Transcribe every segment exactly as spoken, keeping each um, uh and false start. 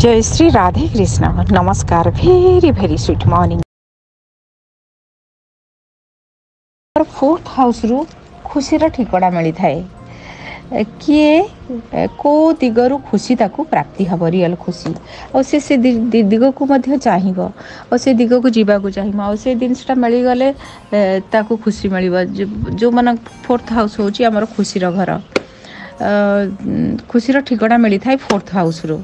जय श्री राधे कृष्ण। नमस्कार। Very very sweet morning. Fourth house रु खुशी रा ठिकड़ा मिली थाए किए को दिगरु खुशी ताकू प्राप्ति हम रियल खुशी और से से दिग को मध्य चाहिबो और से दिग को जीवा को चाहिबो और से जिनटा मिली गले ताकू खुशी मिलिबो। जो मन फोर्थ हाउस होची हमर खुशी रा घर खुशी रा ठिकड़ा मिली थाए फोर्थ हाउस रु।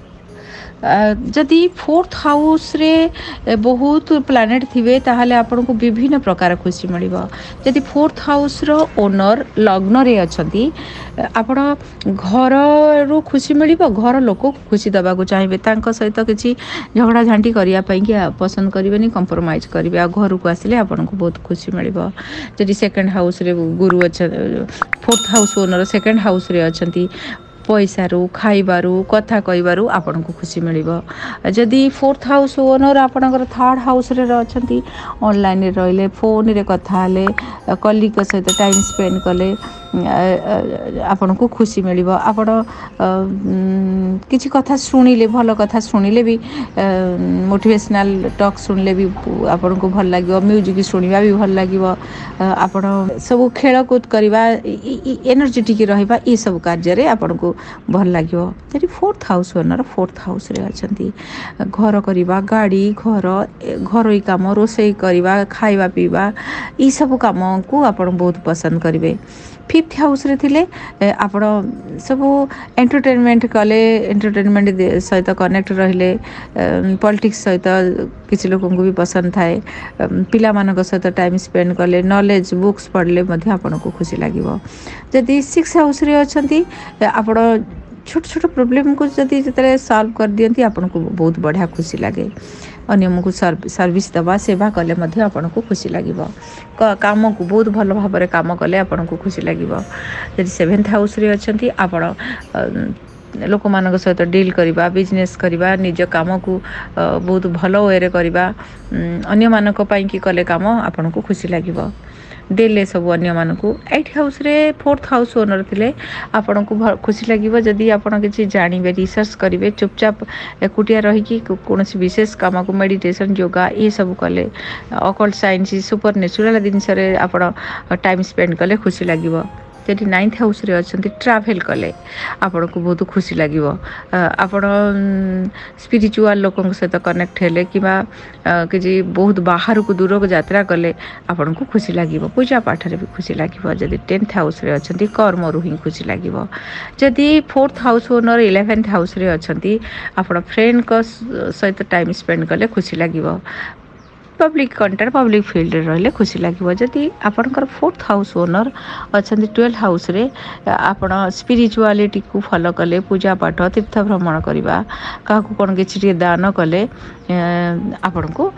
जदि फोर्थ हाउस रे बहुत प्लानेट थिवे ताहले आपण को विभिन्न प्रकार खुशी मिलिबो। जदि फोर्थ हाउस रो ओनर लग्न रे अछंती आपण घर रो खुशी मिलिबो। घर लोक खुशी दबा को चाहिबे, तांको सहित किछि झगड़ा झांटी करिया पई कि पसंद करिवेनी, कंप्रोमाइज करिवे। आ घर को आसिले आपण को बहुत खुशी मिलिबो। जदि सेकंड हाउस रे गुरु अछन, fourth house owner second house रे अछंती, पैसारू खाइबारू कथा कहबारू आपण को खुशी मिलिबो। जदि फोर्थ हाउस ओनर आपणकर थर्ड हाउस रे रहछंती, ऑनलाइन रे रहले, फोन रे कथा हले, कलीग सहित टाइम स्पेंड कले आपण को खुशी मिलिबो। आपण किछि कथा सुनिले, भलो कथा सुनिले भी, मोटिवेशनल टॉक सुनिले भी आपण को भल लागिबो। म्यूजिक सुनिबा भी भल लागिबो। आपण सब खेल कूद करबा, एनर्जेटिक रहबा, ई सब कार्य रे आपण को भल लागिबो। जदि fourth house owner fourth house रे अछंती, घर करबा, गाड़ी, घर, घरोई काम, रोसई करबा, खाइबा पीबा, ई सब काम को आपण बहुत पसंद करबे। फिफ्थ हाउस रे थिले आपण सब एंटरटेनमेंट कले, एंटरटेनमेंट सहित कनेक्ट रहिले, पॉलिटिक्स सहित किसी लोक भी पसंद थाए, पिला मानक सहित टाइम स्पेंड कले, नॉलेज बुक्स पढ़ले मध्य आपण को खुशी लागिबो। जदि सिक्स हाउस रे अछंती आपण छोट छोट प्रॉब्लम को जदि जतरे सॉल्व कर दियंती आपण को बहुत बढ़िया खुशी लागे। अन्य को सर्विस दवा, सेवा कले मध्य आपण को खुशी लागिबो। काम को बहुत भल भाव रे काम कले आपण को खुशी लागिबो। जदि सेवेंथ हाउस रे अछंती आपण लोक मान सहित डील करवा, बिजनेस करवा, निज काम को बहुत भल वे रे करवा, अन्य मान कि कले काम आपण को खुशी लागिबो। देले सब अन्य मानकू। एट हाउस रे फोर्थ हाउस ओनर थिले आपण को खुशी लागिबो। जदि आपण किछि जानिबे, रिसर्च करिवे, चुपचाप एकुटिया रही कि कोनोसी विशेष काम को मेडिटेशन, योगा ए सब कले, ऑकल्ट साइंस, सुपर नेचुरल जिनस रे आपण टाइम स्पेंड कले खुशी लागिबो। जदि नाइन्थ हाउस रे अछंती ट्रावेल कले आपण को बहुत खुशी लागिबो। आपण स्पिरिचुअल लोकन सहित कनेक्ट हेले किबा कि बहुत बाहर को दूर को यात्रा कले आपण को खुशी लागिबो। पूजा पाठ रे भी खुशी लागिबो। जदि टेन्थ हाउस रे अछंती कर्म रु ही खुशी लागिबो। जदि fourth house owner eleventh house रे अछंती आपण फ्रेंड को सहित टाइम स्पेंड कले खुशी लागिबो। पब्लिक कंटेक्ट, पब्लिक फील्ड रे रहले खुशी लागिबो। जदि आपनकर फोर्थ हाउस ओनर अछंती ट्वेल्थ हाउस रे आपण स्पिरिचुअलिटी को फॉलो कले, पूजा पाठ, तीर्थ भ्रमण करबा, काकू कोन किछि दान कले आपण को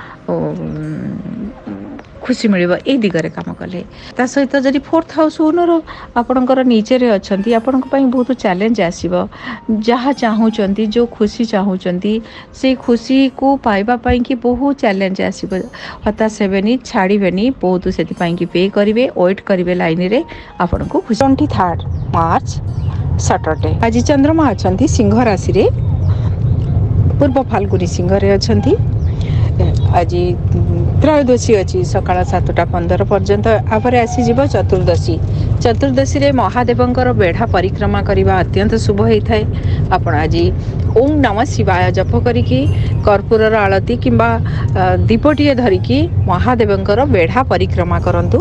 खुशी मिलिबो। ए दिगरे काम कले ता सहित जदि फोर्थ हाउस ओनर आपणकर नीचे रे अछंती आपण को पई बहुत चैलेंज आसीबो। जहा चाहू चंती, जो खुशी चाहू चंती, से खुशी को पाइबा पई कि बहुत चैलेंज आसीबो। हताश हेबेनी, छाड़ीबेनी, बहुत सेति पई कि पे करिवे, वेट करिवे लाइन रे आपण को खुशी। तेईस मार्च सैटरडे आज चंद्रमा अछंती सिंह राशि रे, पूर्व फाल्गुनी सिंह रे अछंती। आज त्रयोदशी अच्छी सकाल सातटा पंदर पर्यंत, आପରେ आसीजिव चतुर्दशी। चतुर्दशी रे महादेवंकर बेढ़ा परिक्रमा करवा अत्यंत शुभ होता है। आपण आज ओम नमः शिवाय जप करिकी, कर्पूरर आलती किंबा दीपटीए धरिकी महादेवंकर बेढ़ा परिक्रमा करंतु।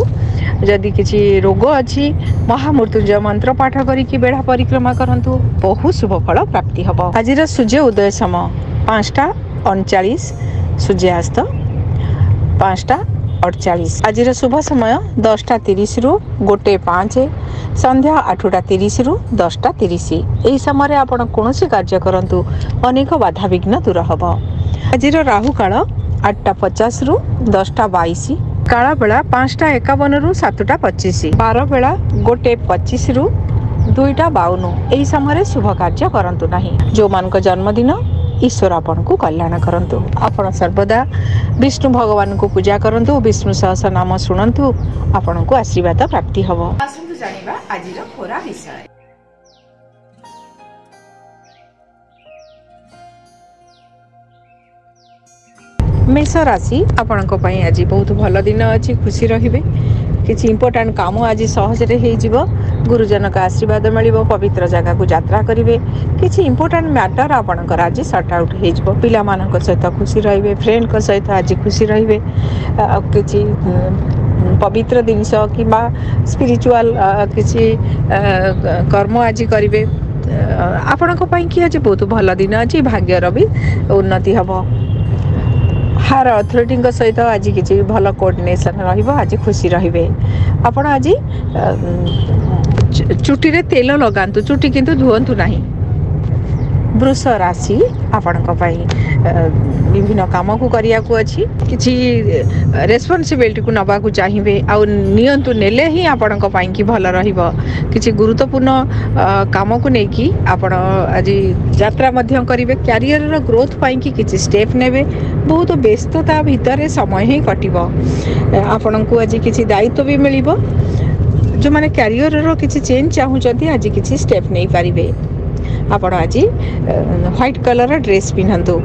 जदि किसी रोग अच्छी महामृत्युंजय मंत्र पाठ करिकी बेढ़ा परिक्रमा करंतु, बहुत शुभ फल प्राप्ति हबो। आजिर सूर्य उदय समय पाँचटा अड़चाश, सूर्यास्त पाँचटा अड़चाश। आज शुभ समय दसटा तीस रु गोटे पाँच, संध्या आठटा तीस रु दसटा तीस। यही समय आपड़ कौन कार्य करूँ अनेक बाधाविघ्न दूर हम। आज राहु काल आठटा पचास रु दसटा बैश, काला बेला पाँचटा एकावन रु सतटा पचीस, बार बेला गोटे पचीस रु दुईटा बावन। यही समय शुभ कार्य करूँ ना। जो मान जन्मदिन ईश्वर आपण को कल्याण करंतु। आपण सर्वदा विष्णु भगवान को पूजा करंतु, विष्णु सहस नाम सुनंतु, आपण को आशीर्वाद प्राप्ति हबो। आसंतु जानिबा आज रो खोरा विषय। मेष राशि आपण आज बहुत भल दिन अच्छी खुशी रहिबे किछि इम्पोर्टेंट काम आज सहजरे हेइजिवो गुरुजन का आशीर्वाद मिलिबो पवित्र जगह को यात्रा करिवे किछि इम्पोर्टेंट मैटर आपणकर आज सर्ट आउट हेइजिवो पिलामानक सहित खुशी रहिबे फ्रेंड को सहित आज खुशी रहिबे किछि पवित्र जिनिष किबा स्पिरिचुअल किछि कर्म आज करिवे आपणक पई कि आज बहुत भल दिन अछि भाग्यर भी उन्नति हबो हार अथॉरिटी सहित आज किसी भल कोऑर्डिनेशन रही खुशी रे आपण आज चुटी रे तेल लगातु चुटी किंतु धुवंतु नाही। वृष राशि आपण विभिन्न काम को करिया को अछि किसी रेस्पोंसिबिलिटी को नबा को चाहिए आउ नियंतु नेले ही आपण कि भल रहिबो किसी गुरुत्वपूर्ण काम को नेकी आपण आज यात्रा मध्य करिवे करियर ग्रोथ पाई कि किसी स्टेप नेबे बहुत व्यस्तता भितर समय ही कटिबो आपण को आज किसी दायित्व भी मिलिबो जो माने करियर किसी चेंज चाहूचंती आज किसी स्टेप नहीं पारिबे आपण आज व्हाइट कलर ड्रेस पिन्हतु।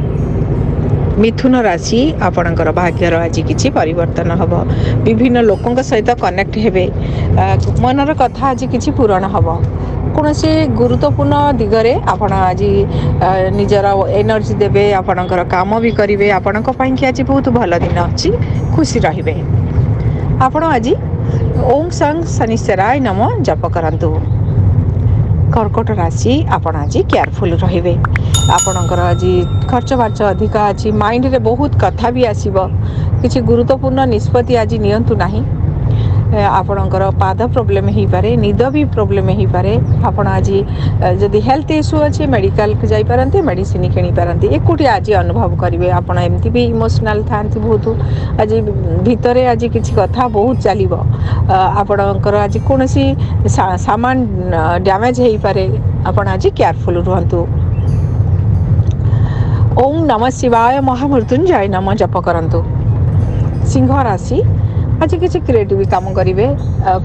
मिथुन राशि आपणकर भाग्यर आज किसी परिवर्तन हबो विभिन्न लोकों सहित कनेक्ट हेबे मनर कथा आज किसी पूरण हबो कौन से गुरुत्वपूर्ण दिगरे आपण आज निजर एनर्जी देबे आपणकर काम भी करिवे आपणक पई कि आज बहुत भल दिन अछि खुशी रहिबे आपण आज ओम संग शनिश्चराय नमः जप करंतु। कर्कट राशि आपण आज केयरफुल रहिबे आपणकर आज खर्च बार्च अधिक अच्छी माइंड रे बहुत कथा भी आसीबो किसी गुरुत्वपूर्ण निष्पत्ति आज नियंतु नाही आपणकर पाद प्रॉब्लम ही पारे निद भी प्रॉब्लम ही पारे आपण आज जदि हेल्थ इश्यू अच्छे मेडिकल को जाई परंते मेडिसिन किनी परंते एकुटी आज अनुभव करिवे आपण एमती भी इमोशनल थांती बहुत आज भितरे आज किसी कथा बहुत चलीबो आपणकर आज कोनसी सामान डैमेज हेई पारे आपण आज केयरफुल रहंतु। ओम नमः शिवाय महामृत्युंजय नमः जप करंतु। सिंह राशि आज किसी क्रिएटिव काम करेंगे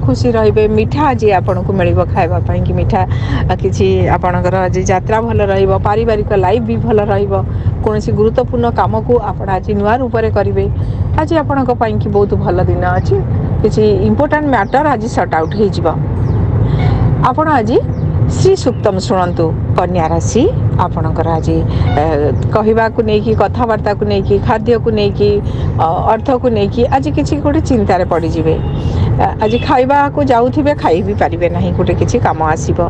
खुशी रहिबे मीठा आज आपण को मिलिबो खाइबा पई कि मीठा किसी आपणकर आज यात्रा भल रहिबो पारिवारिक लाइफ भी भल रहिबो कोनसी गुरुत्वपूर्ण काम को आपण आज नुवा रूप रे करिवे आज आपणक पई कि बहुत भल दिन अछि किसी इंपोर्टेंट मैटर आज सर्ट आउट हे जिवो आपण आज श्री सूक्तम सुनंतु। कन्या राशि आपणकर आज कहवा को लेकिन कथबार्ता को लेकिन खाद्य को लेकिन अर्थ को लेकिन आज किसी गोटे चिंतार पड़जे आज खाइबा को जाऊे खाई भी पारे ना गोटे किसी कम आसब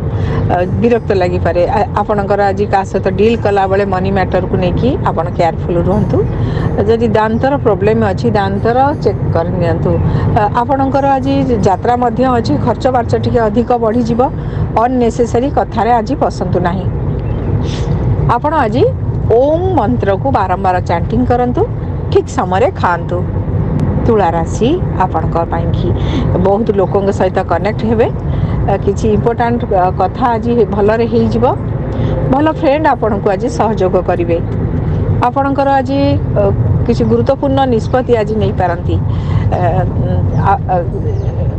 विरक्त लगिपे आपणकर आज क्या सहित डील कला बेले मनी मैटर को लेकिन आप केयरफुल रुहतु जदि दांतर प्रोब्लेम अच्छी दांतर चेक कर आपणकर आज यात्रा अच्छी खर्च बार्च टी अधिक बढ़ीज अननेसेसरी कथार आज बसतु ना आपण आज ओम मंत्र को बारंबार चैंटिंग करंतु ठीक समय खातु। तुला राशि आपण बहुत लोकों सहित कनेक्ट हेबे किसी इंपोर्टेंट कथा आज भलरे हेइजिव भल फ्रेंड आपण को आज सहयोग करिवे आपणकर आज किसी गुरुत्वपूर्ण निष्पत्ति आज नहीं पारंती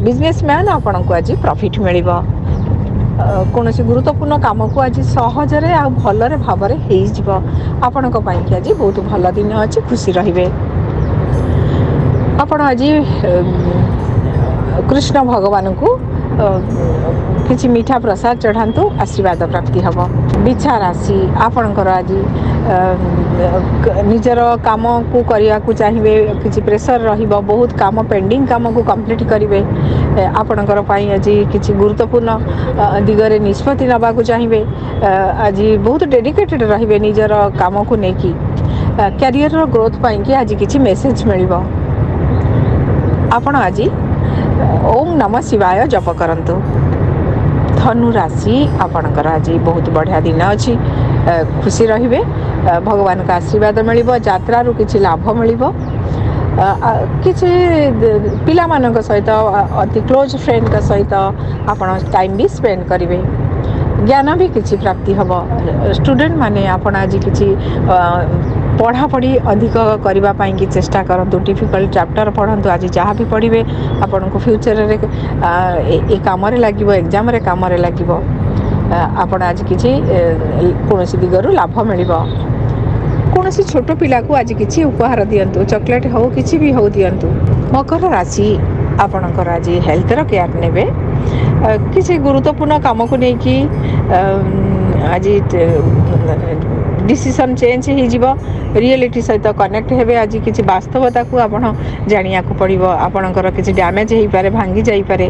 बिजनेसमैन आपण को आज प्रॉफिट मिलिबो कौन से गुरुत्वपूर्ण काम को आज सहजरे आ भलरे भावरे हेइजिव आपणक पई कि आज बहुत भल दिन अच्छी खुशी रहिबे आपण आज कृष्ण भगवान को किसी मीठा प्रसाद चढ़ातु आशीर्वाद प्राप्ति हबो। बिछा राशि आपणकर आज निजर काम को करिया को चाहिए किसी प्रेसर रहिबो बहुत काम पेंडिंग काम को कंप्लीट करिवे आपणकर पई आज किसी गुरुत्वपूर्ण दिगरे निष्पत्ति नबा को चाहिए आज बहुत डेडिकेटेड रहिबे निजर काम को नेकी करियर ग्रोथ पई कि आज किसी मेसेज मिलिबो आपण आज ओम नमः शिवाय जप करंतु। धनु राशि आपणकर आज बहुत बढ़िया दिन अच्छी खुशी रहिबे भगवान का आशीर्वाद मिलिबो यात्रा रु किछि लाभ मिलिबो किछि पिला मानक सहित अति क्लोज फ्रेंड का सहित आपण टाइम भी स्पेंड करिवे ज्ञान भी किछि प्राप्ति हबो स्टूडेंट माने आपण आज किछि पढ़ापढ़ी अधिक करने की चेष्टा करंतु डिफिकल्ट चैप्टर पढ़ंतु आज जहाँ भी पढ़वे आपण को फ्यूचर रे ए काम रे लागिबो एग्जाम रे काम रे लागिबो आपण आज किसी कौन दिगरु लाभ मिलिबो जेकोसी छोट पिला को आज किसी उपहार दिंतु चॉकलेट हो किसी भी हो दिंतु। मकर राशि आपणकर आज हेल्थर केयर ने किसी गुरुत्वपूर्ण काम को लेकिन आज डिसीजन चेंज हो रियलिटी सहित कनेक्ट होबे। आज किसी वास्तवता को आप जाना पड़ो। आपणकर किसी डैमेज हो पारे भांगी जापे।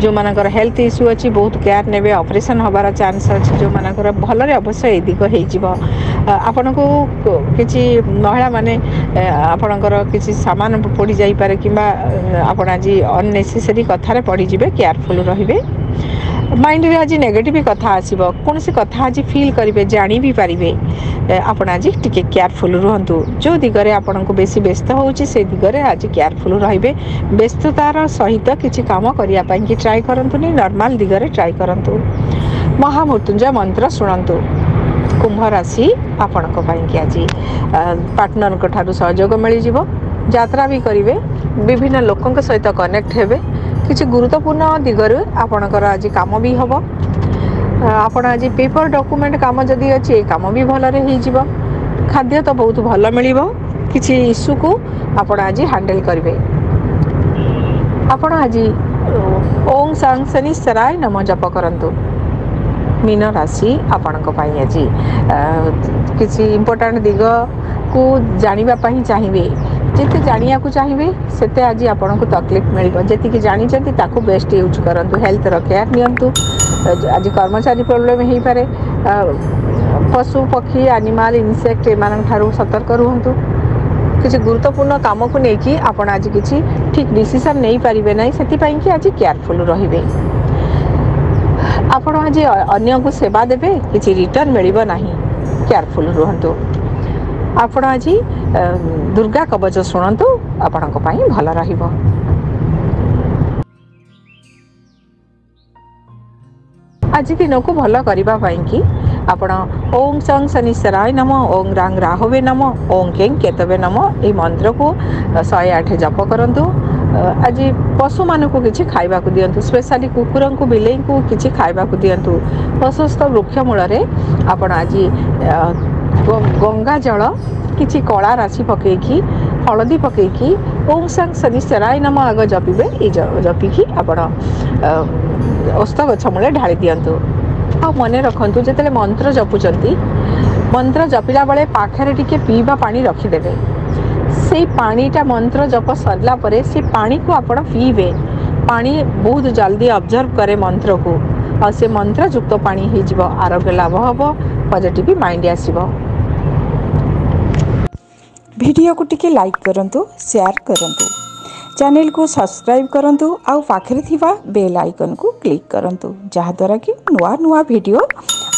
जो मानकर हेल्थ इश्यू अच्छी बहुत केयर ने ऑपरेशन होबार चांस अच्छी। जो मानकर भलरे अवश्य ए दिग हो। आपण को किसी महिला माने आपणकर किसी सामान पड़ी जापे कि आपण आज अननेसेसरी कथार पड़जे। केयरफुल रहिबे। माइंड रे आज नेगेटिव कथा आसीबो। कोनसी कथा आज फील करिवे जानी भी पारिवे। आपण आज टिके केयरफुल रहंतु। जो दिगरे आपण को बेसी व्यस्त होउची से दिगरे आज केयरफुल रहिबे। व्यस्ततार सहित किछि काम करिया पई कि ट्राई करंतु नै नॉर्मल दिगरे ट्राई करंतु। महामृत्युंजय मंत्र सुनंतु। कुंभ राशि आपण को पई कि आज पार्टनर को ठाडु सहयोग मिलि जीवो। यात्रा भी करिवे। विभिन्न लोकन के सहित कनेक्ट हेबे। किसी गुरुत्वपूर्ण दिगरे आपणकर आज काम भी हम। आपण आज पेपर डॉक्यूमेंट काम जदि अच्छे ये काम भी भल रही। खाद्य तो बहुत भल मिल। किसी इश्यू को आपण आज हैंडल करेंगे। आपण आज ओम सांग शनि सराय नम जप करंतु। मीन राशि आपण आज किसी इंपोर्टेंट दिग को जानापी चाहिए। जिते जानिया को चाहिए सेते आज आपण को तकलीफ मिल। जी जानी ताकू बेस्ट यूज करंतु। हेल्थ रो केयर नियंतु। आज कर्मचारी प्रॉब्लम हो पारे। पशु पक्षी एनिमल इनसेक्ट एमान ठारू सतर्क रुहंतु। किसी गुरुत्वपूर्ण काम को लेकिन आपण आज किसी ठीक डिसीजन नहीं पारिबे नहीं। सेतिपई कि आज केयरफुल रहिबे। आपण आज अन्य को सेवा देबे। किसी रिटर्न मिलिबो नाही। केयरफुल रुहंतु। आपण आज दुर्गा कवच शुणतु। आपण को पाई भल रहिबो। आज दिन को भल करने कि आपण ओम संग शनिश्चराय नम ओं रांग राहवे नम ओं कें केतवे नम ये मंत्र को शहे आठ जप करंतु। आज पशु मानक किसी खावा दिंतु। स्पेशली कुकुर को बिलई को किसी खावा दिंतु। प्रशस्त वृक्षमूल आपण आज गंगा जल किसी कला राशि पकईकी हलदी पकईकी ओम सांग शनिश्चराय नम आग जपिबे। ये जपिकी आपण ओस्ता गछ मूले ढाली दिंतु। आ मने रखंतु जेतेले मंत्र जपुचंती मंत्र जपिला बेले पाखरे टिके पीवा पानी रखिदेवे। से पानीटा मंत्र जप सरला परे से पानी को आपण पीवे। पानी बहुत जल्दी ऑब्जर्व करे मंत्र को। आ से मंत्र युक्त पानी हे जीव। आरोग्य लाभ होबो। Positive mind आसीबो। वीडियो को टिके लाइक करंतु शेयर करंतु। चैनल को सब्सक्राइब करंतु। आउ पाखरे थिबा बेल आइकन को क्लिक करंतु। जहाद्वारा कि नुआ नुआ वीडियो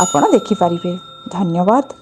आपण देखि परिबे। धन्यवाद।